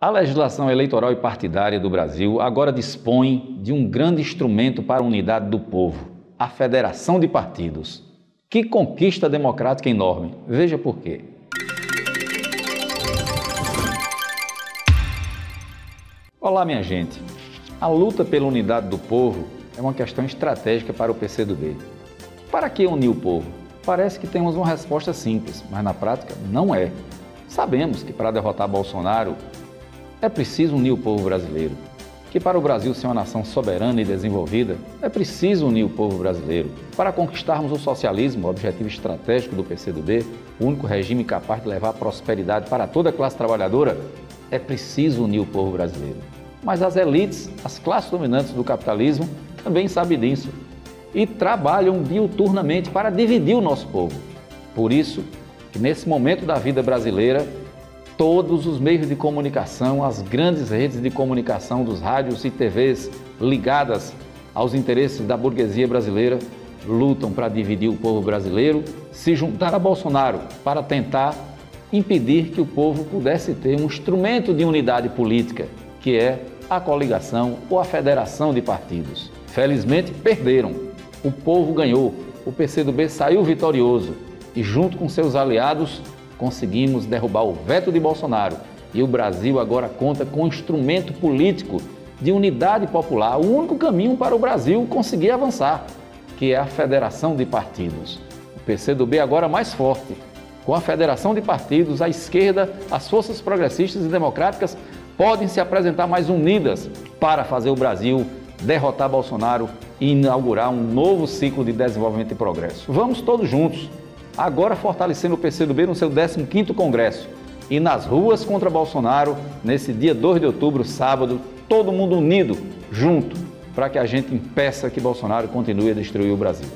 A legislação eleitoral e partidária do Brasil agora dispõe de um grande instrumento para a unidade do povo, a Federação de Partidos. Que conquista democrática enorme! Veja por quê. Olá, minha gente! A luta pela unidade do povo é uma questão estratégica para o PCdoB. Para que unir o povo? Parece que temos uma resposta simples, mas na prática não é. Sabemos que para derrotar Bolsonaro, é preciso unir o povo brasileiro. Que para o Brasil ser uma nação soberana e desenvolvida, é preciso unir o povo brasileiro. Para conquistarmos o socialismo, objetivo estratégico do PCdoB, o único regime capaz de levar prosperidade para toda a classe trabalhadora, é preciso unir o povo brasileiro. Mas as elites, as classes dominantes do capitalismo, também sabem disso e trabalham diuturnamente para dividir o nosso povo. Por isso, que nesse momento da vida brasileira, todos os meios de comunicação, as grandes redes de comunicação dos rádios e TVs ligadas aos interesses da burguesia brasileira lutam para dividir o povo brasileiro, se juntar a Bolsonaro para tentar impedir que o povo pudesse ter um instrumento de unidade política, que é a coligação ou a federação de partidos. Felizmente perderam, o povo ganhou, o PCdoB saiu vitorioso e junto com seus aliados conseguimos derrubar o veto de Bolsonaro e o Brasil agora conta com um instrumento político de unidade popular, o único caminho para o Brasil conseguir avançar, que é a Federação de Partidos. O PCdoB agora mais forte. Com a Federação de Partidos, a esquerda, as forças progressistas e democráticas podem se apresentar mais unidas para fazer o Brasil derrotar Bolsonaro e inaugurar um novo ciclo de desenvolvimento e progresso. Vamos todos juntos! Agora fortalecendo o PCdoB no seu 15º Congresso e nas ruas contra Bolsonaro, nesse dia 2 de outubro, sábado, todo mundo unido, junto, para que a gente impeça que Bolsonaro continue a destruir o Brasil.